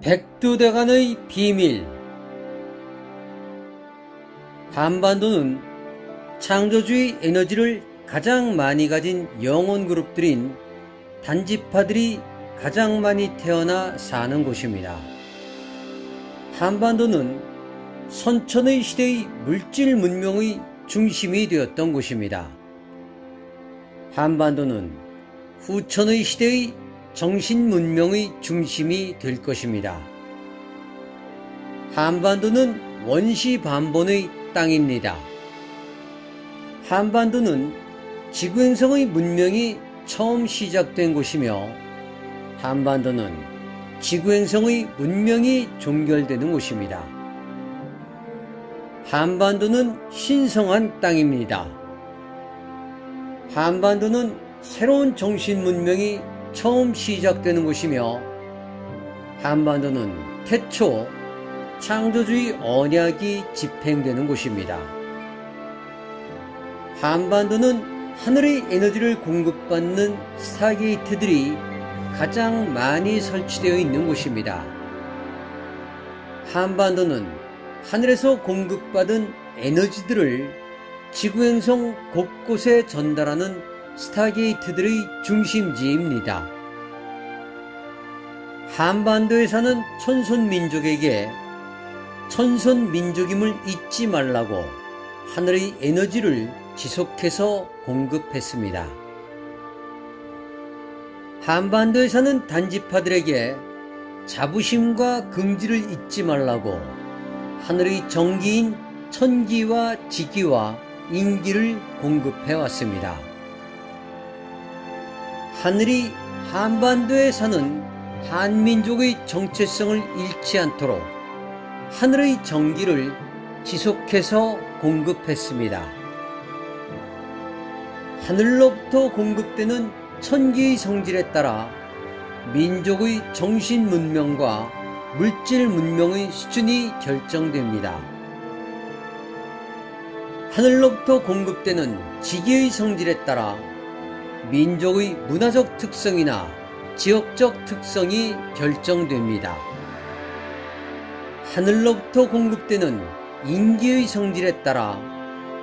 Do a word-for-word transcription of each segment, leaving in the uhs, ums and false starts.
백두대간의 비밀. 한반도는 창조주의 에너지를 가장 많이 가진 영혼그룹들인 단지파들이 가장 많이 태어나 사는 곳입니다. 한반도는 선천의 시대의 물질 문명의 중심이 되었던 곳입니다. 한반도는 후천의 시대의 정신문명의 중심이 될 것입니다. 한반도는 원시반본의 땅입니다. 한반도는 지구행성의 문명이 처음 시작된 곳이며 한반도는 지구행성의 문명이 종결되는 곳입니다. 한반도는 신성한 땅입니다. 한반도는 새로운 정신문명이 처음 시작되는 곳이며 한반도는 태초 창조주의 언약이 집행되는 곳입니다. 한반도는 하늘의 에너지를 공급받는 스타게이트들이 가장 많이 설치되어 있는 곳입니다. 한반도는 하늘에서 공급받은 에너지들을 지구행성 곳곳에 전달하는 스타게이트들의 중심지입니다. 한반도에 사는 천손민족에게 천손민족임을 잊지 말라고 하늘의 에너지를 지속해서 공급했습니다. 한반도에 사는 단지파들에게 자부심과 긍지를 잊지 말라고 하늘의 정기인 천기와 지기와 인기를 공급해왔습니다. 하늘이 한반도에 사는 한민족의 정체성을 잃지 않도록 하늘의 정기를 지속해서 공급했습니다. 하늘로부터 공급되는 천기의 성질에 따라 민족의 정신문명과 물질문명의 수준이 결정됩니다. 하늘로부터 공급되는 지기의 성질에 따라 민족의 문화적 특성이나 지역적 특성이 결정됩니다. 하늘로부터 공급되는 인기의 성질에 따라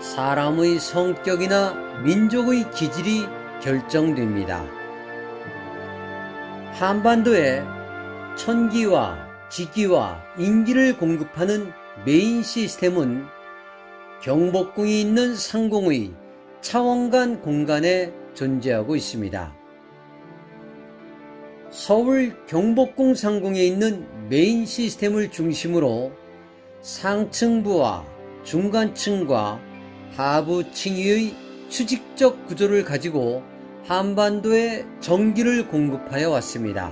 사람의 성격이나 민족의 기질이 결정됩니다. 한반도에 천기와 지기와 인기를 공급하는 메인 시스템은 경복궁이 있는 상공의 차원간 공간에 존재하고 있습니다. 서울 경복궁 상공에 있는 메인 시스템을 중심으로 상층부와 중간층과 하부층위의 수직적 구조를 가지고 한반도에 전기를 공급하여 왔습니다.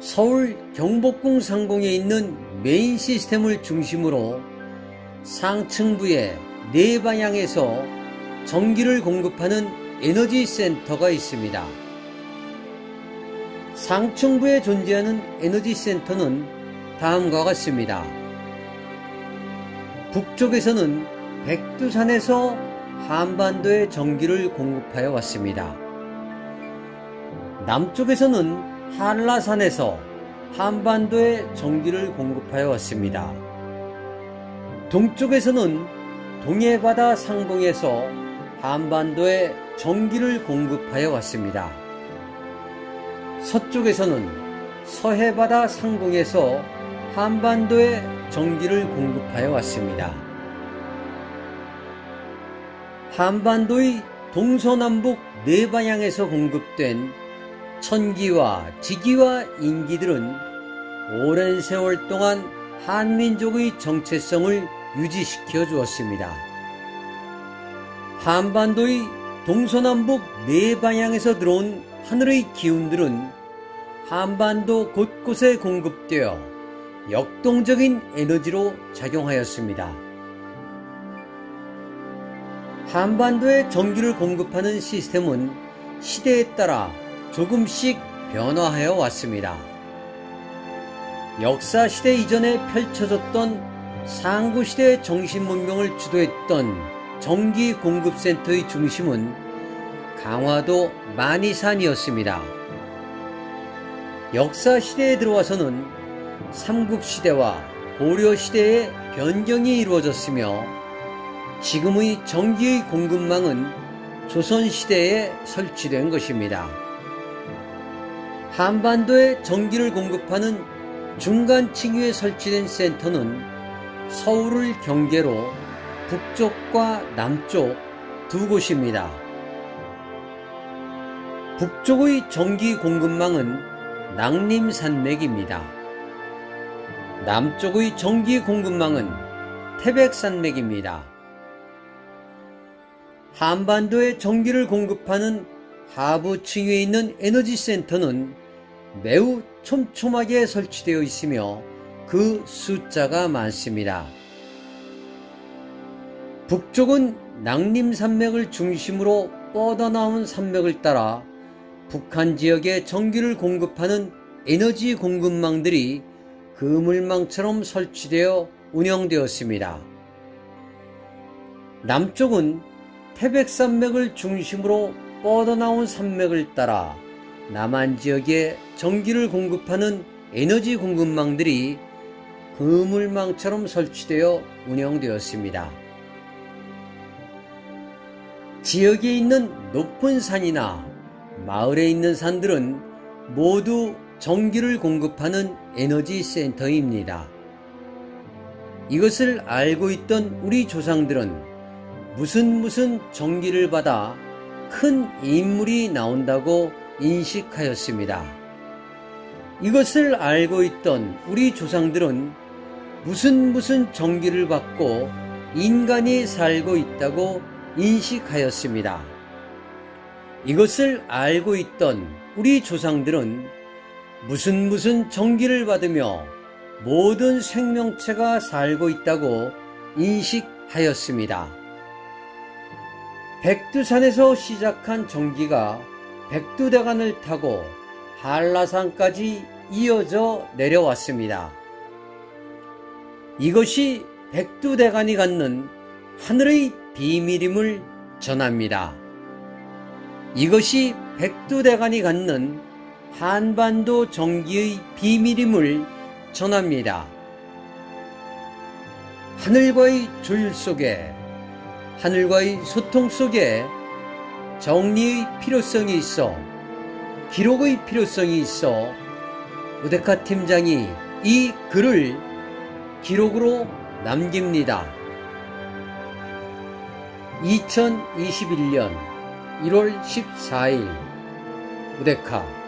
서울 경복궁 상공에 있는 메인 시스템을 중심으로 상층부의 네 방향에서 전기를 공급하는 에너지 센터가 있습니다. 상층부에 존재하는 에너지 센터는 다음과 같습니다. 북쪽에서는 백두산에서 한반도에 전기를 공급하여 왔습니다. 남쪽에서는 한라산에서 한반도에 전기를 공급하여 왔습니다. 동쪽에서는 동해바다 상공에서 한반도에 전기를 공급하여 왔습니다. 서쪽에서는 서해바다 상공에서 한반도에 전기를 공급하여 왔습니다. 한반도의 동서남북 네 방향에서 공급된 천기와 지기와 인기들은 오랜 세월 동안 한민족의 정체성을 유지시켜 주었습니다. 한반도의 동서남북 네 방향에서 들어온 하늘의 기운들은 한반도 곳곳에 공급되어 역동적인 에너지로 작용하였습니다. 한반도에 전기를 공급하는 시스템은 시대에 따라 조금씩 변화하여 왔습니다. 역사 시대 이전에 펼쳐졌던 상구시대 정신문명을 주도했던 전기공급센터의 중심은 강화도 마니산이었습니다. 역사시대에 들어와서는 삼국시대와 고려시대의 변경이 이루어졌으며 지금의 전기의 공급망은 조선시대에 설치된 것입니다. 한반도에 전기를 공급하는 중간층위에 설치된 센터는 서울을 경계로 북쪽과 남쪽 두 곳입니다. 북쪽의 전기 공급망은 낙림산맥입니다. 남쪽의 전기 공급망은 태백산맥입니다. 한반도에 전기를 공급하는 하부층위에 있는 에너지센터는 매우 촘촘하게 설치되어 있으며 그 숫자가 많습니다. 북쪽은 낙림산맥을 중심으로 뻗어나온 산맥을 따라 북한 지역에 전기를 공급하는 에너지 공급망들이 그물망처럼 설치되어 운영되었습니다. 남쪽은 태백산맥을 중심으로 뻗어나온 산맥을 따라 남한 지역에 전기를 공급하는 에너지 공급망들이 그물망처럼 설치되어 운영되었습니다. 지역에 있는 높은 산이나 마을에 있는 산들은 모두 전기를 공급하는 에너지 센터입니다. 이것을 알고 있던 우리 조상들은 무슨 무슨 전기를 받아 큰 인물이 나온다고 인식하였습니다. 이것을 알고 있던 우리 조상들은 무슨 무슨 전기를 받고 인간이 살고 있다고 인식하였습니다. 이것을 알고 있던 우리 조상들은 무슨 무슨 전기를 받으며 모든 생명체가 살고 있다고 인식하였습니다. 백두산에서 시작한 전기가 백두대간을 타고 한라산까지 이어져 내려왔습니다. 이것이 백두대간이 갖는 하늘의 비밀임을 전합니다. 이것이 백두대간이 갖는 한반도 전기의 비밀임을 전합니다. 하늘과의 조율 속에, 하늘과의 소통 속에 정리의 필요성이 있어, 기록의 필요성이 있어 우데카 팀장이 이 글을 기록으로 남깁니다. 이천이십일년 일월 십사일 우데카.